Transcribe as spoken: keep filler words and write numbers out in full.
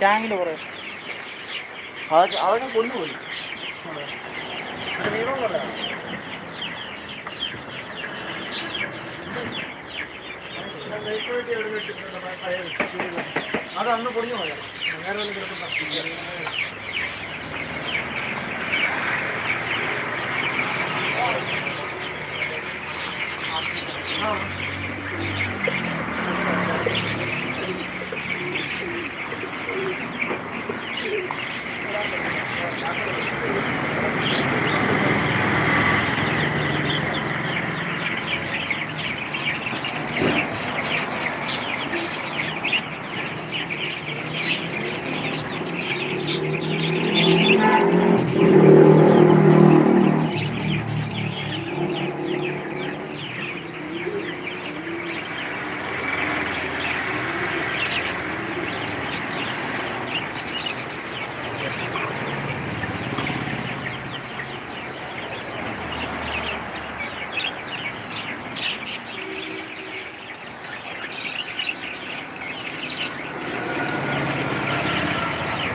Tangle over it. I don't know what to do. I don't know what to do.